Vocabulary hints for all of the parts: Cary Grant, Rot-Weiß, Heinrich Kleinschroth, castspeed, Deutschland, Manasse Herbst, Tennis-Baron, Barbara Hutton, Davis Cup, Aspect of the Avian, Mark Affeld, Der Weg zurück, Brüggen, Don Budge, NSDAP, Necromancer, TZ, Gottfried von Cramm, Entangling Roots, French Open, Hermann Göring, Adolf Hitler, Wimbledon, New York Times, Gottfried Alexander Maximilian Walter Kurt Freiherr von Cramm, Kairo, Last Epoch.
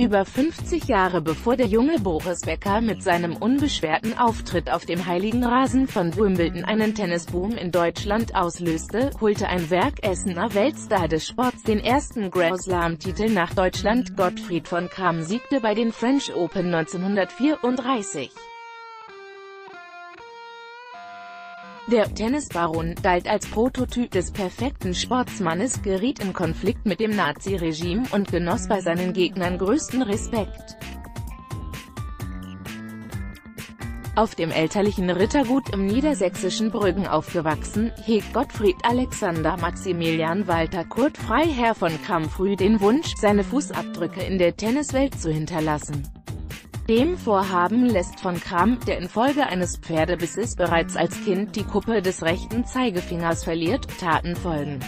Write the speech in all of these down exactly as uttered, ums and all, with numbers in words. Über fünfzig Jahre bevor der junge Boris Becker mit seinem unbeschwerten Auftritt auf dem heiligen Rasen von Wimbledon einen Tennisboom in Deutschland auslöste, holte ein Werk-Essener Weltstar des Sports den ersten Grand Slam-Titel nach Deutschland. Gottfried von Cramm siegte bei den French Open neunzehnhundertvierunddreißig. Der Tennisbaron galt als Prototyp des perfekten Sportsmannes, geriet in Konflikt mit dem Nazi-Regime und genoss bei seinen Gegnern größten Respekt. Auf dem elterlichen Rittergut im niedersächsischen Brüggen aufgewachsen, hegt Gottfried Alexander Maximilian Walter Kurt Freiherr von Cramm früh den Wunsch, seine Fußabdrücke in der Tenniswelt zu hinterlassen. Dem Vorhaben lässt von Cramm, der infolge eines Pferdebisses bereits als Kind die Kuppe des rechten Zeigefingers verliert, Taten folgen.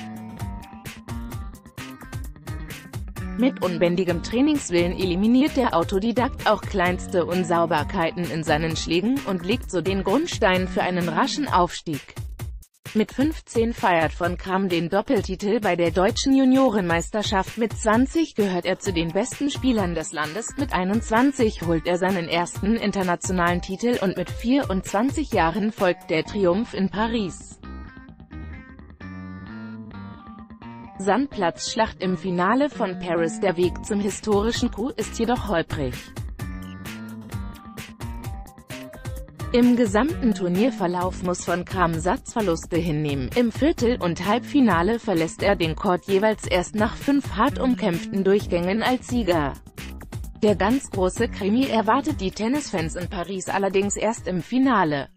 Mit unbändigem Trainingswillen eliminiert der Autodidakt auch kleinste Unsauberheiten in seinen Schlägen und legt so den Grundstein für einen raschen Aufstieg. Mit fünfzehn feiert von Cramm den Doppeltitel bei der deutschen Juniorenmeisterschaft, mit zwanzig gehört er zu den besten Spielern des Landes, mit einundzwanzig holt er seinen ersten internationalen Titel und mit vierundzwanzig Jahren folgt der Triumph in Paris. Sandplatzschlacht im Finale von Paris. Der Weg zum historischen Coup ist jedoch holprig. Im gesamten Turnierverlauf muss von Cramm Satzverluste hinnehmen. Im Viertel- und Halbfinale verlässt er den Court jeweils erst nach fünf hart umkämpften Durchgängen als Sieger. Der ganz große Krimi erwartet die Tennisfans in Paris allerdings erst im Finale.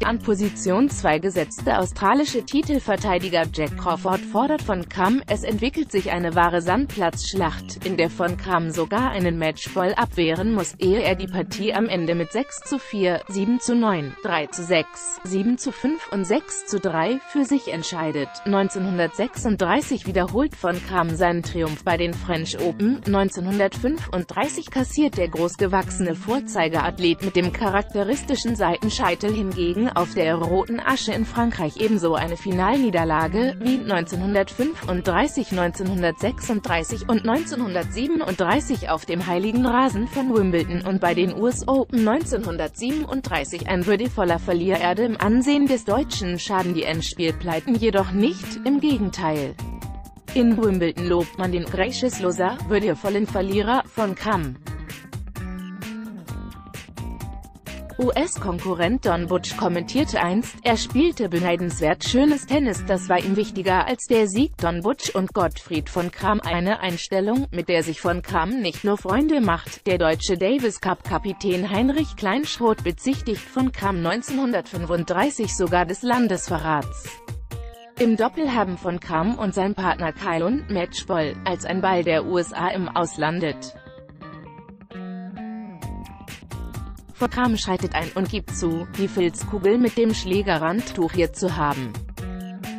Der an Position zwei gesetzte australische Titelverteidiger Jack Crawford fordert von Cramm, es entwickelt sich eine wahre Sandplatzschlacht, in der von Cramm sogar einen Matchball abwehren muss, ehe er die Partie am Ende mit sechs zu vier, sieben zu neun, drei zu sechs, sieben zu fünf und sechs zu drei für sich entscheidet. neunzehnhundertsechsunddreißig wiederholt von Cramm seinen Triumph bei den French Open, neunzehnhundertfünfunddreißig kassiert der großgewachsene Vorzeigerathlet mit dem charakteristischen Seitenscheitel hingegen auf der roten Asche in Frankreich ebenso eine Finalniederlage, wie neunzehnhundertfünfunddreißig, neunzehnhundertsechsunddreißig und neunzehnhundertsiebenunddreißig auf dem heiligen Rasen von Wimbledon und bei den U S Open neunzehnhundertsiebenunddreißig. Ein würdevoller Verlierer im Ansehen des Deutschen schaden die Endspielpleiten jedoch nicht, im Gegenteil. In Wimbledon lobt man den „gracious-loser“, würdevollen Verlierer, von Cramm. U S-Konkurrent Don Budge kommentierte einst, er spielte beneidenswert schönes Tennis, das war ihm wichtiger als der Sieg. Don Budge und Gottfried von Cramm, eine Einstellung, mit der sich von Cramm nicht nur Freunde macht. Der deutsche Davis-Cup-Kapitän Heinrich Kleinschroth bezichtigt von Cramm neunzehnhundertfünfunddreißig sogar des Landesverrats. Im Doppel haben von Cramm und sein Partner Kairo und Matchball, als ein Ball der U S A im Aus landet. Von Cramm schreitet ein und gibt zu, die Filzkugel mit dem Schlägerrand touchiert zu haben.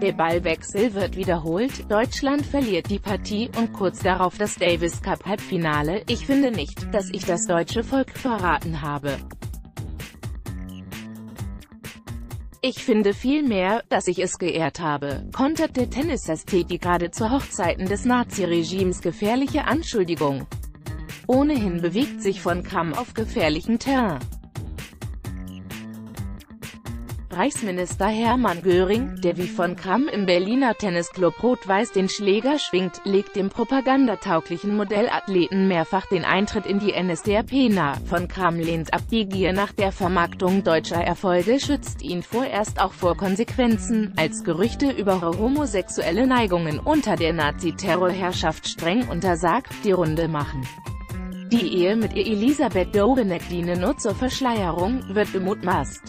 Der Ballwechsel wird wiederholt, Deutschland verliert die Partie und kurz darauf das Davis Cup Halbfinale. Ich finde nicht, dass ich das deutsche Volk verraten habe. Ich finde vielmehr, dass ich es geehrt habe, kontert der Tennisästhete gerade zu Hochzeiten des Naziregimes gefährliche Anschuldigung. Ohnehin bewegt sich von Cramm auf gefährlichen Terrain. Reichsminister Hermann Göring, der wie von Cramm im Berliner Tennisclub Rot-Weiß den Schläger schwingt, legt dem propagandatauglichen Modellathleten mehrfach den Eintritt in die N S D A P nahe. Von Cramm lehnt ab, die Gier nach der Vermarktung deutscher Erfolge schützt ihn vorerst auch vor Konsequenzen, als Gerüchte über homosexuelle Neigungen unter der Nazi-Terrorherrschaft streng untersagt die Runde machen. Die Ehe mit Elisabeth Dohnanyi diene nur zur Verschleierung, wird gemutmaßt.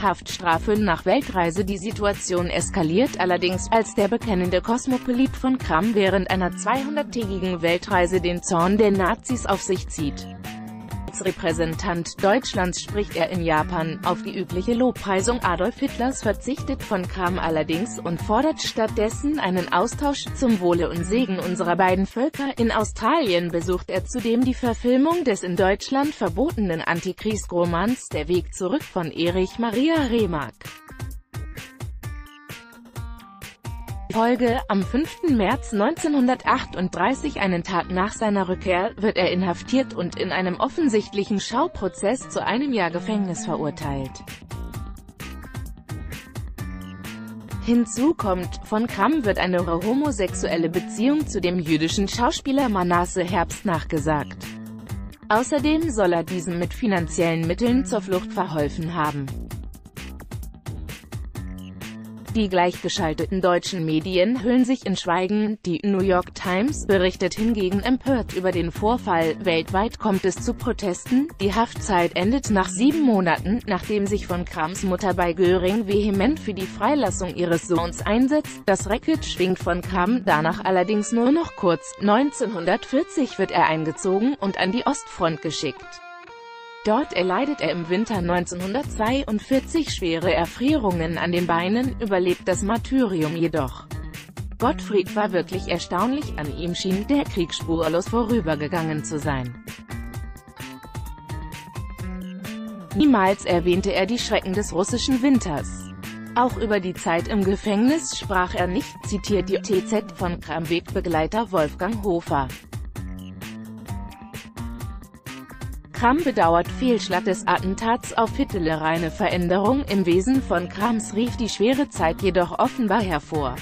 Haftstrafe nach Weltreise. Die Situation eskaliert allerdings, als der bekennende Kosmopolit von Cramm während einer zweihunderttägigen Weltreise den Zorn der Nazis auf sich zieht. Als Repräsentant Deutschlands spricht er in Japan. Auf die übliche Lobpreisung Adolf Hitlers verzichtet von Cramm allerdings und fordert stattdessen einen Austausch zum Wohle und Segen unserer beiden Völker. In Australien besucht er zudem die Verfilmung des in Deutschland verbotenen Antikriegsromans Der Weg zurück von Erich Maria Remarque. Folge, am fünften März neunzehnhundertachtunddreißig, einen Tag nach seiner Rückkehr, wird er inhaftiert und in einem offensichtlichen Schauprozess zu einem Jahr Gefängnis verurteilt. Hinzu kommt, von Cramm wird eine homosexuelle Beziehung zu dem jüdischen Schauspieler Manasse Herbst nachgesagt. Außerdem soll er diesem mit finanziellen Mitteln zur Flucht verholfen haben. Die gleichgeschalteten deutschen Medien hüllen sich in Schweigen, die New York Times berichtet hingegen empört über den Vorfall. Weltweit kommt es zu Protesten, die Haftzeit endet nach sieben Monaten, nachdem sich von Cramms Mutter bei Göring vehement für die Freilassung ihres Sohns einsetzt. Das Racket schwingt von Cramm danach allerdings nur noch kurz. neunzehnhundertvierzig wird er eingezogen und an die Ostfront geschickt. Dort erleidet er im Winter neunzehnhundertzweiundvierzig schwere Erfrierungen an den Beinen, überlebt das Martyrium jedoch. Gottfried war wirklich erstaunlich, an ihm schien der Krieg spurlos vorübergegangen zu sein. Niemals erwähnte er die Schrecken des russischen Winters. Auch über die Zeit im Gefängnis sprach er nicht, zitiert die T Z von Cramm Wegbegleiter Wolfgang Hofer. Cramm bedauert Fehlschlag des Attentats auf Hitler. Reine Veränderung im Wesen von Cramms rief die schwere Zeit jedoch offenbar hervor.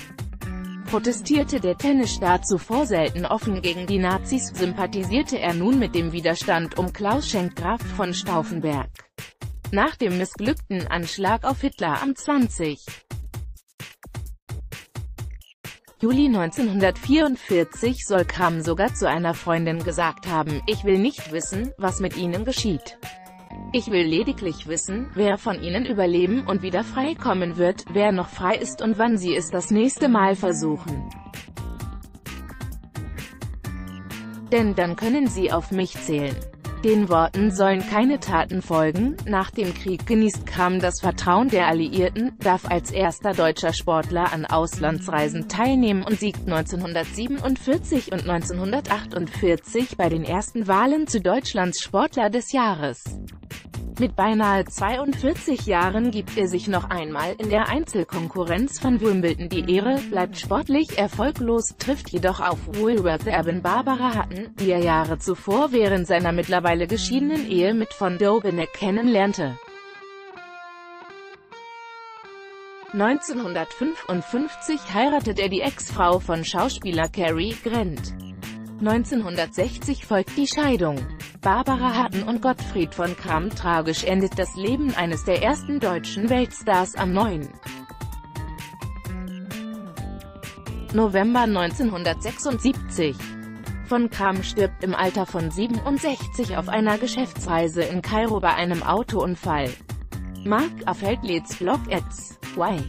Protestierte der Tennisstar zuvor selten offen gegen die Nazis, sympathisierte er nun mit dem Widerstand um Klaus Schenk Graf von Stauffenberg. Nach dem missglückten Anschlag auf Hitler am zwanzigsten Juli neunzehnhundertvierundvierzig soll Cramm sogar zu einer Freundin gesagt haben, ich will nicht wissen, was mit ihnen geschieht. Ich will lediglich wissen, wer von ihnen überleben und wieder frei kommen wird, wer noch frei ist und wann sie es das nächste Mal versuchen. Denn dann können sie auf mich zählen. Den Worten sollen keine Taten folgen. Nach dem Krieg genießt Cramm das Vertrauen der Alliierten, darf als erster deutscher Sportler an Auslandsreisen teilnehmen und siegt neunzehnhundertsiebenundvierzig und neunzehnhundertachtundvierzig bei den ersten Wahlen zu Deutschlands Sportler des Jahres. Mit beinahe zweiundvierzig Jahren gibt er sich noch einmal in der Einzelkonkurrenz von Wimbledon die Ehre, bleibt sportlich erfolglos, trifft jedoch auf Woolworth-Erbin Barbara Hutton, die er Jahre zuvor während seiner mittlerweile geschiedenen Ehe mit von Dobeneck kennenlernte. neunzehnhundertfünfundfünfzig heiratet er die Ex-Frau von Schauspieler Cary Grant. neunzehnhundertsechzig folgt die Scheidung. Barbara Hutton und Gottfried von Cramm. Tragisch endet das Leben eines der ersten deutschen Weltstars am neunten November neunzehnhundertsechsundsiebzig. Von Cramm stirbt im Alter von siebenundsechzig auf einer Geschäftsreise in Kairo bei einem Autounfall. Mark Affeld lädt Blog at Y.